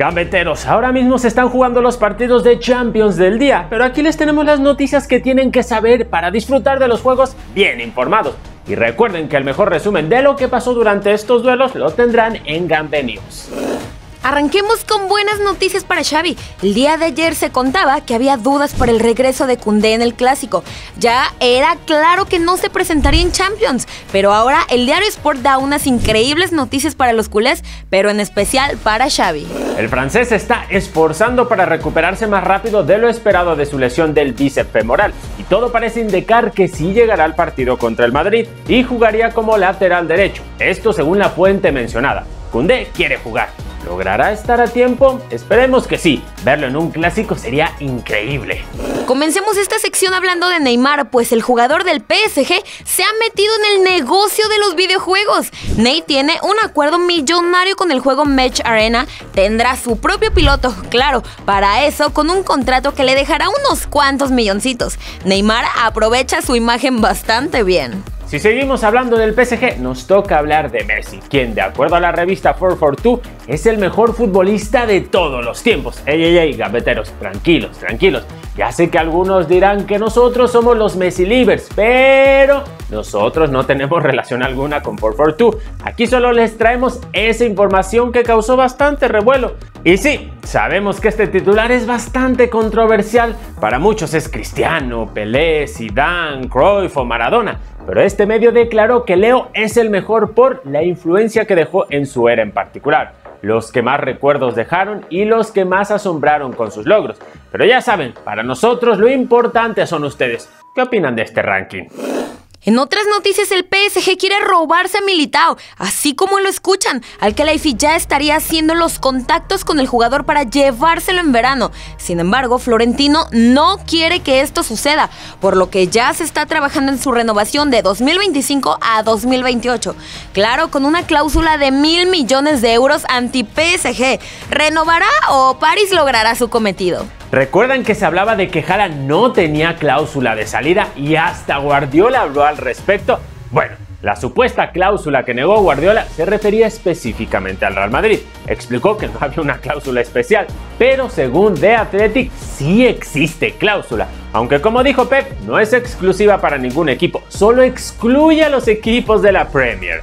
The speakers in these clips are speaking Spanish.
Gambeteros, ahora mismo se están jugando los partidos de Champions del día, pero aquí les tenemos las noticias que tienen que saber para disfrutar de los juegos bien informados. Y recuerden que el mejor resumen de lo que pasó durante estos duelos lo tendrán en Gambe News. Arranquemos con buenas noticias para Xavi. El día de ayer se contaba que había dudas por el regreso de Koundé en el Clásico. Ya era claro que no se presentaría en Champions, pero ahora el diario Sport da unas increíbles noticias para los culés, pero en especial para Xavi. El francés se está esforzando para recuperarse más rápido de lo esperado de su lesión del bíceps femoral, y todo parece indicar que sí llegará al partido contra el Madrid y jugaría como lateral derecho, esto según la fuente mencionada. Koundé quiere jugar. ¿Logrará estar a tiempo? Esperemos que sí. Verlo en un clásico sería increíble. Comencemos esta sección hablando de Neymar, pues el jugador del PSG se ha metido en el negocio de los videojuegos. Ney tiene un acuerdo millonario con el juego Match Arena, tendrá su propio piloto, claro, para eso con un contrato que le dejará unos cuantos milloncitos. Neymar aprovecha su imagen bastante bien. Si seguimos hablando del PSG, nos toca hablar de Messi, quien de acuerdo a la revista 442 es el mejor futbolista de todos los tiempos. Ey, gambeteros, tranquilos, tranquilos. Ya sé que algunos dirán que nosotros somos los Messi Livers, pero nosotros no tenemos relación alguna con 442. Aquí solo les traemos esa información que causó bastante revuelo. Y sí, sabemos que este titular es bastante controversial. Para muchos es Cristiano, Pelé, Zidane, Cruyff o Maradona. Pero este medio declaró que Leo es el mejor por la influencia que dejó en su era en particular, los que más recuerdos dejaron y los que más asombraron con sus logros. Pero ya saben, para nosotros lo importante son ustedes. ¿Qué opinan de este ranking? En otras noticias, el PSG quiere robarse a Militao, así como lo escuchan. Al Khelaïfi ya estaría haciendo los contactos con el jugador para llevárselo en verano. Sin embargo, Florentino no quiere que esto suceda, por lo que ya se está trabajando en su renovación de 2025 a 2028. Claro, con una cláusula de 1.000 millones de euros anti-PSG. ¿Renovará o París logrará su cometido? Recuerdan que se hablaba de que Haaland no tenía cláusula de salida y hasta Guardiola habló al respecto. Bueno, la supuesta cláusula que negó Guardiola se refería específicamente al Real Madrid. Explicó que no había una cláusula especial, pero según The Athletic sí existe cláusula. Aunque como dijo Pep, no es exclusiva para ningún equipo, solo excluye a los equipos de la Premier.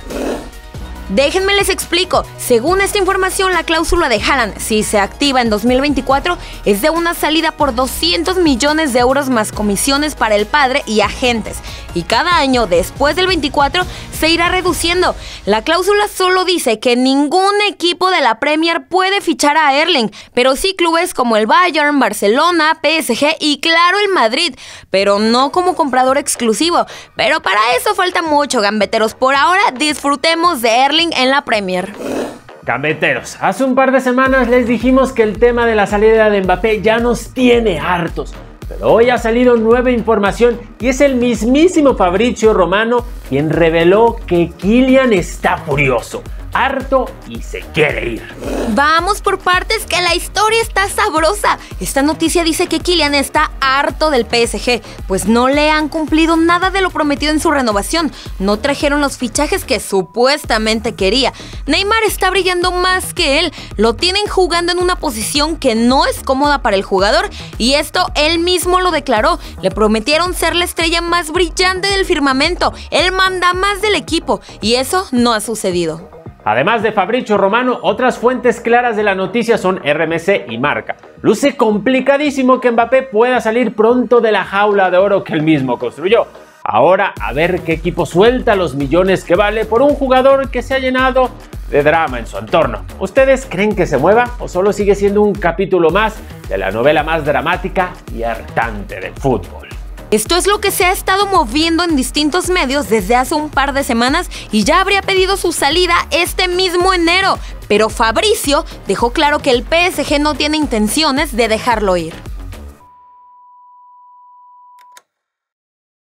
Déjenme les explico, según esta información la cláusula de Haaland, si se activa en 2024, es de una salida por 200 millones de euros más comisiones para el padre y agentes, y cada año después del 24 se irá reduciendo. La cláusula solo dice que ningún equipo de la Premier puede fichar a Erling, pero sí clubes como el Bayern, Barcelona, PSG y claro el Madrid, pero no como comprador exclusivo. Pero para eso falta mucho, gambeteros, por ahora disfrutemos de Erling en la Premier. Gambeteros, hace un par de semanas les dijimos que el tema de la salida de Mbappé ya nos tiene hartos, pero hoy ha salido nueva información y es el mismísimo Fabrizio Romano quien reveló que Kylian está furioso, harto y se quiere ir. Vamos por partes, que la historia está sabrosa. Esta noticia dice que Kylian está harto del PSG, pues no le han cumplido nada de lo prometido en su renovación. No trajeron los fichajes que supuestamente quería. Neymar está brillando más que él. Lo tienen jugando en una posición que no es cómoda para el jugador, y esto él mismo lo declaró. Le prometieron ser la estrella más brillante del firmamento, el mandamás del equipo, y eso no ha sucedido. Además de Fabrizio Romano, otras fuentes claras de la noticia son RMC y Marca. Luce complicadísimo que Mbappé pueda salir pronto de la jaula de oro que él mismo construyó. Ahora a ver qué equipo suelta los millones que vale por un jugador que se ha llenado de drama en su entorno. ¿Ustedes creen que se mueva o solo sigue siendo un capítulo más de la novela más dramática y hartante del fútbol? Esto es lo que se ha estado moviendo en distintos medios desde hace un par de semanas y ya habría pedido su salida este mismo enero, pero Fabrizio dejó claro que el PSG no tiene intenciones de dejarlo ir.